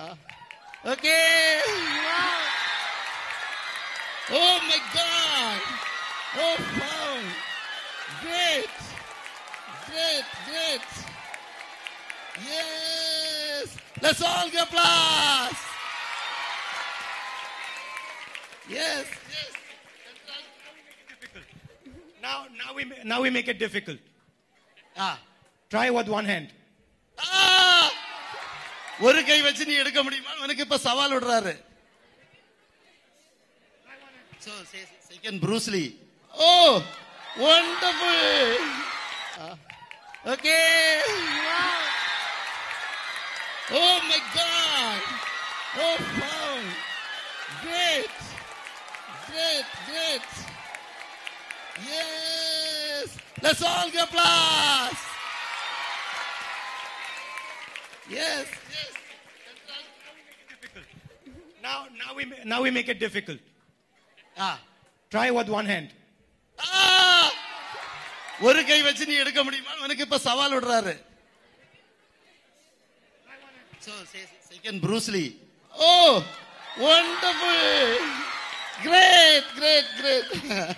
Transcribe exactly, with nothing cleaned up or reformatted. Ah. Ok. Wow. Oh my God. Oh wow. Great. Great. Great. Yes. Let's all give applause. Yes. Yes. Now, now we now we make it difficult. Ah, try with one hand. Ah, one kai vechi nee edukka mudiyuma enakku ipo saval odraru. So say second Bruce Lee. Oh, wonderful. Ah. Okay. Wow. Oh my God. Oh wow. Great. Great. Great. Yes! Let's all give applause! Yes! Yes! Now, now we now we make it difficult. Ah, try with one hand. Ah! One kai vechi nee edukka mudiyuma enakku ipo saval odraru. So say second Bruce Lee. Oh, wonderful! Great, great, great.